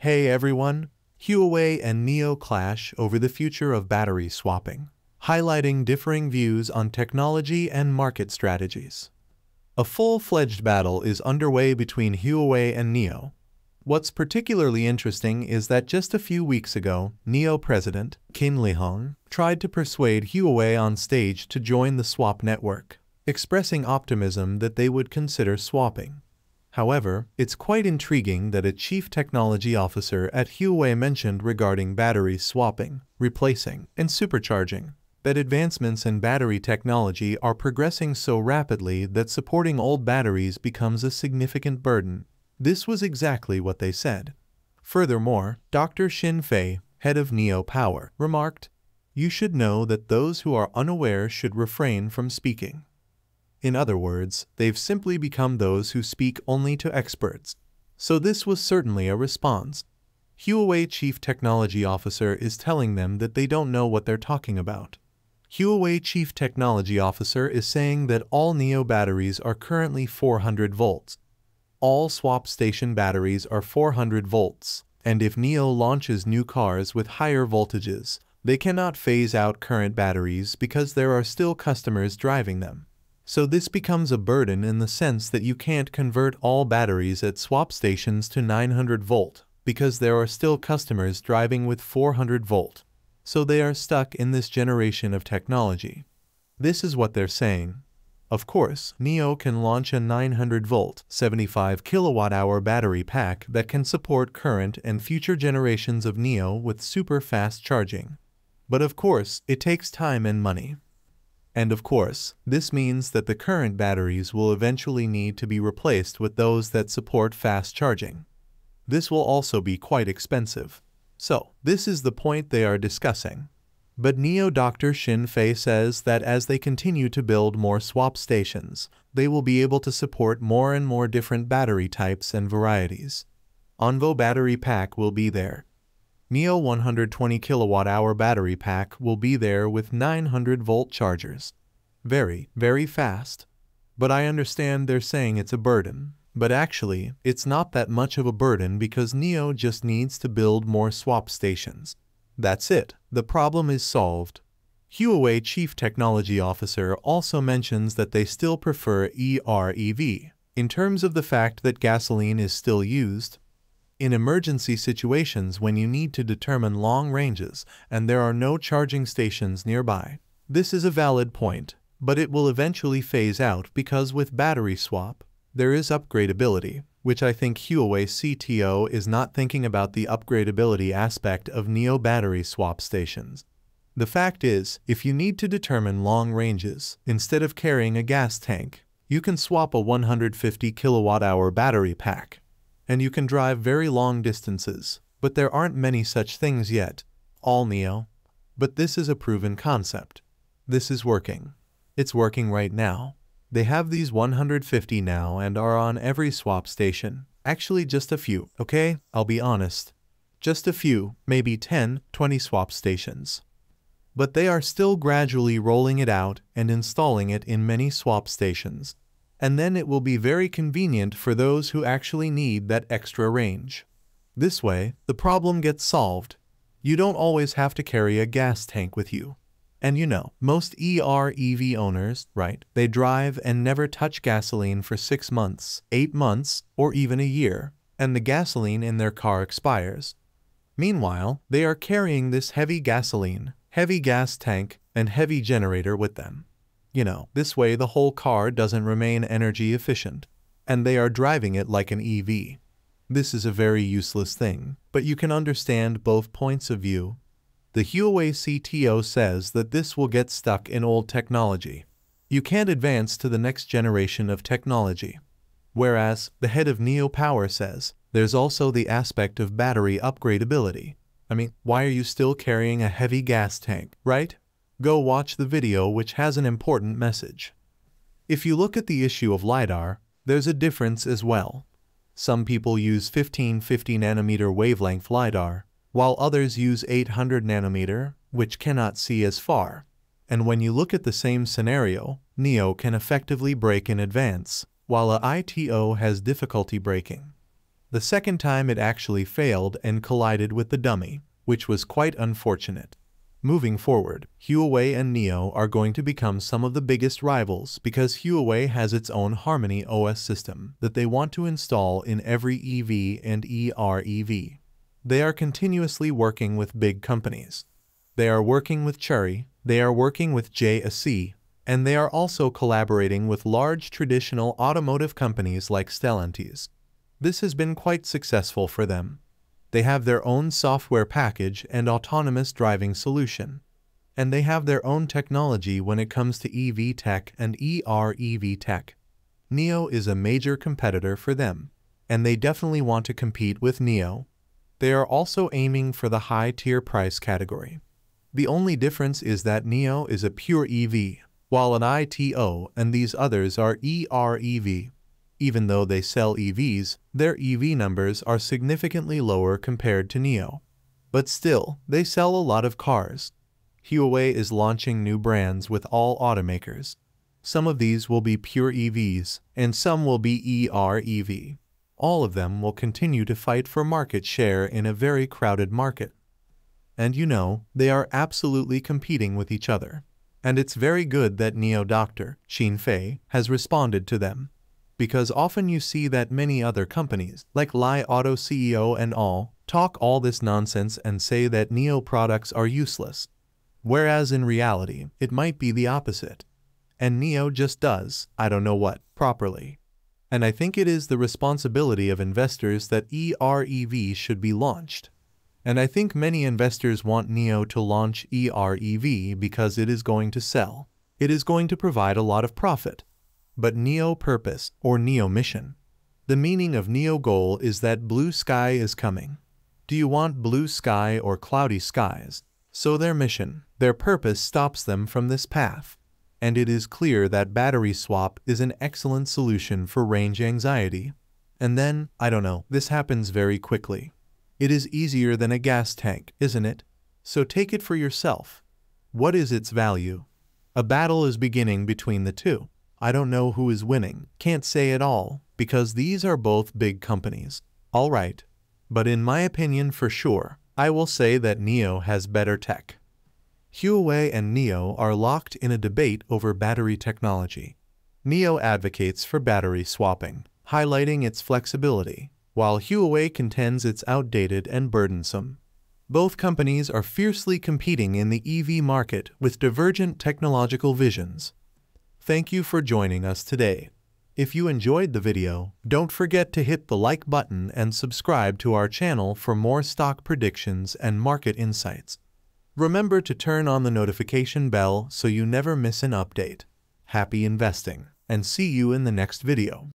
Hey everyone! Huawei and NIO clash over the future of battery swapping, highlighting differing views on technology and market strategies. A full-fledged battle is underway between Huawei and NIO. What's particularly interesting is that just a few weeks ago, NIO president, Qin Lihong, tried to persuade Huawei on stage to join the swap network, expressing optimism that they would consider swapping. However, it's quite intriguing that a chief technology officer at Huawei mentioned regarding battery swapping, replacing, and supercharging, that advancements in battery technology are progressing so rapidly that supporting old batteries becomes a significant burden. This was exactly what they said. Furthermore, Dr. Shen Fei, head of NIO Power, remarked, "You should know that those who are unaware should refrain from speaking." In other words, they've simply become those who speak only to experts. So this was certainly a response. Huawei Chief Technology Officer is telling them that they don't know what they're talking about. Huawei Chief Technology Officer is saying that all NIO batteries are currently 400 volts. All swap station batteries are 400 volts, and if NIO launches new cars with higher voltages, they cannot phase out current batteries because there are still customers driving them. So this becomes a burden in the sense that you can't convert all batteries at swap stations to 900 volt because there are still customers driving with 400 volt. So they are stuck in this generation of technology. This is what they're saying. Of course, NIO can launch a 900 volt, 75 kilowatt hour battery pack that can support current and future generations of NIO with super fast charging. But of course, it takes time and money. And of course, this means that the current batteries will eventually need to be replaced with those that support fast charging. This will also be quite expensive. So, this is the point they are discussing. But NIO Dr. Shen Fei says that as they continue to build more swap stations, they will be able to support more and more different battery types and varieties. Onvo battery pack will be there. NIO 120 kWh battery pack will be there with 900 volt chargers. Very, very fast. But I understand they're saying it's a burden. But actually, it's not that much of a burden because NIO just needs to build more swap stations. That's it. The problem is solved. Huawei Chief Technology Officer also mentions that they still prefer EREV, in terms of the fact that gasoline is still used, in emergency situations when you need to determine long ranges and there are no charging stations nearby. This is a valid point, but it will eventually phase out because with battery swap, there is upgradability, which I think Huawei CTO is not thinking about the upgradability aspect of NIO battery swap stations. The fact is, if you need to determine long ranges, instead of carrying a gas tank, you can swap a 150 kilowatt-hour battery pack. And you can drive very long distances, but there aren't many such things yet. All NIO. But this is a proven concept. This is working. It's working right now. They have these 150 now and are on every swap station. Actually just a few, okay? I'll be honest. Just a few, maybe 10, 20 swap stations. But they are still gradually rolling it out and installing it in many swap stations. And then it will be very convenient for those who actually need that extra range. This way, the problem gets solved. You don't always have to carry a gas tank with you. And you know, most EREV owners, right, they drive and never touch gasoline for 6 months, 8 months, or even a year, and the gasoline in their car expires. Meanwhile, they are carrying this heavy gasoline, heavy gas tank, and heavy generator with them. You know, this way the whole car doesn't remain energy efficient, and they are driving it like an EV. This is a very useless thing, but you can understand both points of view. The Huawei CTO says that this will get stuck in old technology. You can't advance to the next generation of technology. Whereas, the head of NIO Power says, there's also the aspect of battery upgradability. I mean, why are you still carrying a heavy gas tank, right? Go watch the video which has an important message. If you look at the issue of LiDAR, there's a difference as well. Some people use 1550 nanometer wavelength LiDAR, while others use 800 nanometer, which cannot see as far. And when you look at the same scenario, NIO can effectively brake in advance, while AITO has difficulty braking. The second time it actually failed and collided with the dummy, which was quite unfortunate. Moving forward, Huawei and NIO are going to become some of the biggest rivals because Huawei has its own Harmony OS system that they want to install in every EV and EREV. They are continuously working with big companies. They are working with Chery, they are working with JAC, and they are also collaborating with large traditional automotive companies like Stellantis. This has been quite successful for them. They have their own software package and autonomous driving solution. And they have their own technology when it comes to EV tech and EREV tech. NIO is a major competitor for them, and they definitely want to compete with NIO. They are also aiming for the high-tier price category. The only difference is that NIO is a pure EV, while an AITO and these others are EREV. Even though they sell EVs, their EV numbers are significantly lower compared to NIO. But still, they sell a lot of cars. Huawei is launching new brands with all automakers. Some of these will be pure EVs, and some will be EREV. All of them will continue to fight for market share in a very crowded market. And you know, they are absolutely competing with each other. And it's very good that NIO Dr. Shen Fei has responded to them. Because often you see that many other companies, like Li Auto CEO and all, talk all this nonsense and say that NIO products are useless. Whereas in reality, it might be the opposite. And NIO just does, I don't know what, properly. And I think it is the responsibility of investors that EREV should be launched. And I think many investors want NIO to launch EREV because it is going to sell. It is going to provide a lot of profit. But NIO purpose, or NIO mission. The meaning of NIO goal is that blue sky is coming. Do you want blue sky or cloudy skies? So their mission, their purpose stops them from this path. And it is clear that battery swap is an excellent solution for range anxiety. And then, I don't know, this happens very quickly. It is easier than a gas tank, isn't it? So take it for yourself. What is its value? A battle is beginning between the two. I don't know who is winning, can't say at all, because these are both big companies. Alright. But in my opinion for sure, I will say that NIO has better tech. Huawei and NIO are locked in a debate over battery technology. NIO advocates for battery swapping, highlighting its flexibility, while Huawei contends it's outdated and burdensome. Both companies are fiercely competing in the EV market with divergent technological visions. Thank you for joining us today. If you enjoyed the video, don't forget to hit the like button and subscribe to our channel for more stock predictions and market insights. Remember to turn on the notification bell so you never miss an update. Happy investing, and see you in the next video.